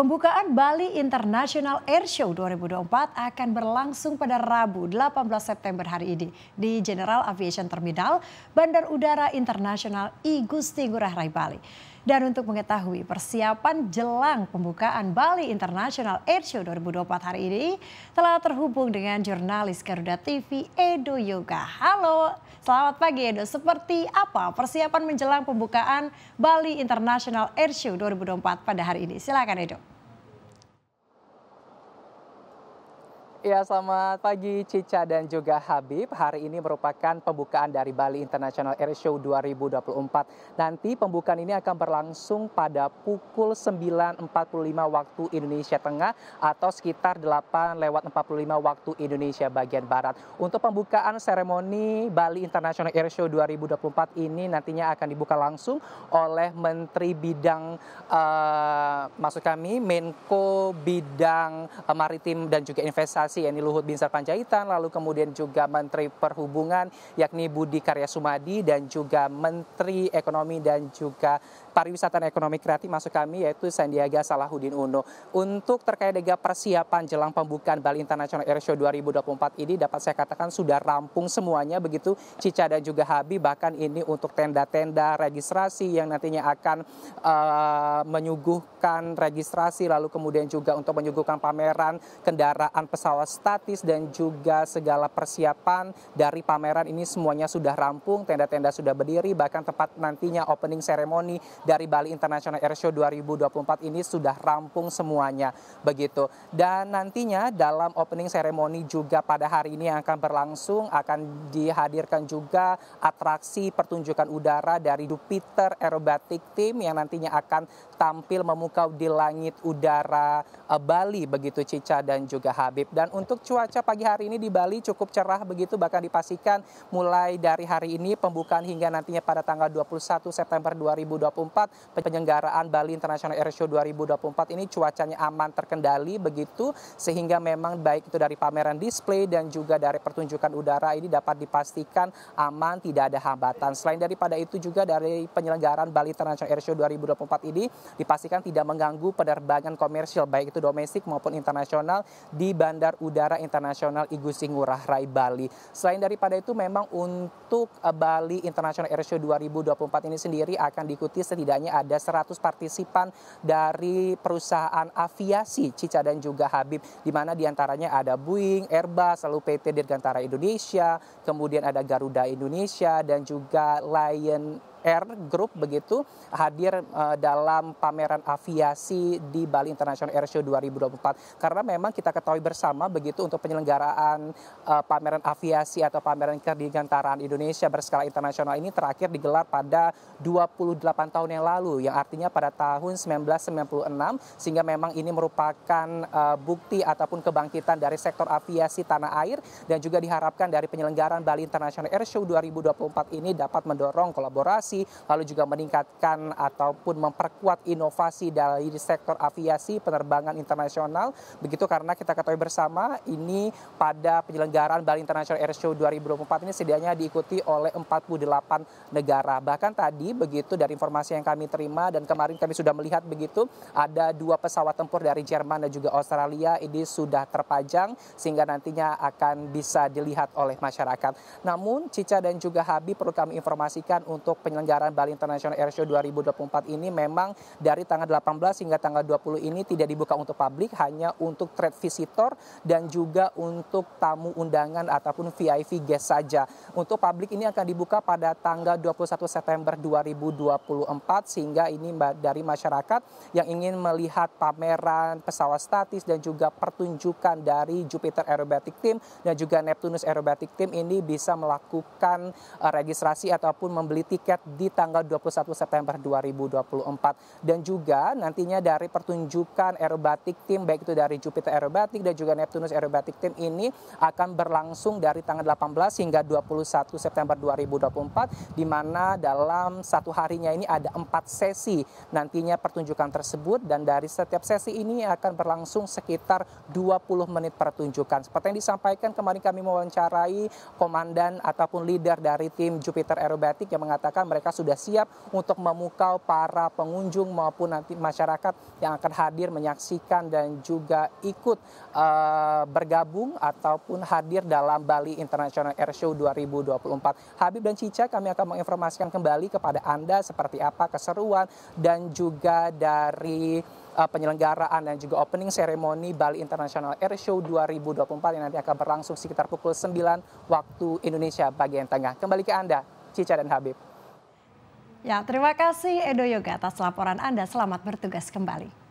Pembukaan Bali International Air Show 2024 akan berlangsung pada Rabu 18 September hari ini di General Aviation Terminal, Bandar Udara Internasional I Gusti Ngurah Rai, Bali. Dan untuk mengetahui persiapan jelang pembukaan Bali International Air Show 2024 hari ini, telah terhubung dengan jurnalis Garuda TV, Edo Yoga. Halo, selamat pagi Edo. Seperti apa persiapan menjelang pembukaan Bali International Air Show 2024 pada hari ini? Silakan Edo. Ya, selamat pagi Cica dan juga Habib. Hari ini merupakan pembukaan dari Bali International Air Show 2024. Nanti pembukaan ini akan berlangsung pada pukul 9.45 waktu Indonesia Tengah atau sekitar 8.45 waktu Indonesia bagian Barat. Untuk pembukaan seremoni Bali International Air Show 2024 ini nantinya akan dibuka langsung oleh Menteri Bidang, Menko Bidang Maritim dan juga Investasi, yakni Luhut Binsar Panjaitan, lalu kemudian juga Menteri Perhubungan yakni Budi Karya Sumadi, dan juga Menteri Ekonomi dan juga Pariwisata dan Ekonomi Kreatif maksud kami yaitu Sandiaga Salahuddin Uno. Untuk terkait dengan persiapan jelang pembukaan Bali International Air Show 2024 ini dapat saya katakan sudah rampung semuanya begitu Cica dan juga Habi, bahkan ini untuk tenda-tenda registrasi yang nantinya akan menyuguhkan registrasi, lalu kemudian juga untuk menyuguhkan pameran kendaraan pesawat statis dan juga segala persiapan dari pameran ini semuanya sudah rampung, tenda-tenda sudah berdiri, bahkan tempat nantinya opening ceremony dari Bali International Air Show 2024 ini sudah rampung semuanya begitu. Dan nantinya dalam opening ceremony juga pada hari ini yang akan berlangsung akan dihadirkan juga atraksi pertunjukan udara dari Jupiter Aerobatic Team yang nantinya akan tampil memukau di langit udara Bali begitu Cica dan juga Habib. Dan untuk cuaca pagi hari ini di Bali cukup cerah begitu, bahkan dipastikan mulai dari hari ini pembukaan hingga nantinya pada tanggal 21 September 2024 penyelenggaraan Bali International Air Show 2024 ini cuacanya aman terkendali begitu, sehingga memang baik itu dari pameran display dan juga dari pertunjukan udara ini dapat dipastikan aman, tidak ada hambatan. Selain daripada itu juga dari penyelenggaraan Bali International Air Show 2024 ini dipastikan tidak mengganggu penerbangan komersial baik itu domestik maupun internasional di Bandar Udara Internasional I Gusti Ngurah Rai, Bali. Selain daripada itu memang untuk Bali International Air Show 2024 ini sendiri akan diikuti setidaknya ada 100 partisipan dari perusahaan aviasi Cica dan juga Habib, di mana diantaranya ada Boeing, Airbus, lalu PT Dirgantara Indonesia, kemudian ada Garuda Indonesia dan juga Lion Air Group begitu hadir dalam pameran aviasi di Bali International Air Show 2024. Karena memang kita ketahui bersama begitu untuk penyelenggaraan pameran aviasi atau pameran kedirgantaraan Indonesia berskala internasional ini terakhir digelar pada 28 tahun yang lalu, yang artinya pada tahun 1996, sehingga memang ini merupakan bukti ataupun kebangkitan dari sektor aviasi tanah air, dan juga diharapkan dari penyelenggaraan Bali International Air Show 2024 ini dapat mendorong kolaborasi, lalu juga meningkatkan ataupun memperkuat inovasi dari sektor aviasi penerbangan internasional begitu. Karena kita ketahui bersama ini pada penyelenggaraan Bali International Air Show 2024 ini setidaknya diikuti oleh 48 negara. Bahkan tadi begitu dari informasi yang kami terima dan kemarin kami sudah melihat begitu ada 2 pesawat tempur dari Jerman dan juga Australia ini sudah terpajang sehingga nantinya akan bisa dilihat oleh masyarakat. Namun Cica dan juga Habib perlu kami informasikan untuk penyelenggaraan Bali International Air Show 2024 ini memang dari tanggal 18 hingga tanggal 20 ini tidak dibuka untuk publik, hanya untuk trade visitor dan juga untuk tamu undangan ataupun VIP guest saja. Untuk publik ini akan dibuka pada tanggal 21 September 2024 sehingga ini dari masyarakat yang ingin melihat pameran pesawat statis dan juga pertunjukan dari Jupiter Aerobatic Team dan juga Neptunus Aerobatic Team ini bisa melakukan registrasi ataupun membeli tiket di tanggal 21 September 2024. Dan juga nantinya dari pertunjukan aerobatik tim baik itu dari Jupiter Aerobatic dan juga Neptunus Aerobatic Team ini akan berlangsung dari tanggal 18 hingga 21 September 2024, di mana dalam satu harinya ini ada 4 sesi nantinya pertunjukan tersebut, dan dari setiap sesi ini akan berlangsung sekitar 20 menit pertunjukan. Seperti yang disampaikan kemarin kami mewawancarai komandan ataupun leader dari tim Jupiter Aerobatic yang mengatakan mereka mereka sudah siap untuk memukau para pengunjung maupun nanti masyarakat yang akan hadir menyaksikan dan juga ikut bergabung ataupun hadir dalam Bali International Air Show 2024. Habib dan Cica, kami akan menginformasikan kembali kepada Anda seperti apa keseruan dan juga dari penyelenggaraan dan juga opening ceremony Bali International Air Show 2024 yang nanti akan berlangsung sekitar pukul 9 waktu Indonesia bagian tengah. Kembali ke Anda, Cica dan Habib. Ya, terima kasih Edo Yoga atas laporan Anda. Selamat bertugas kembali.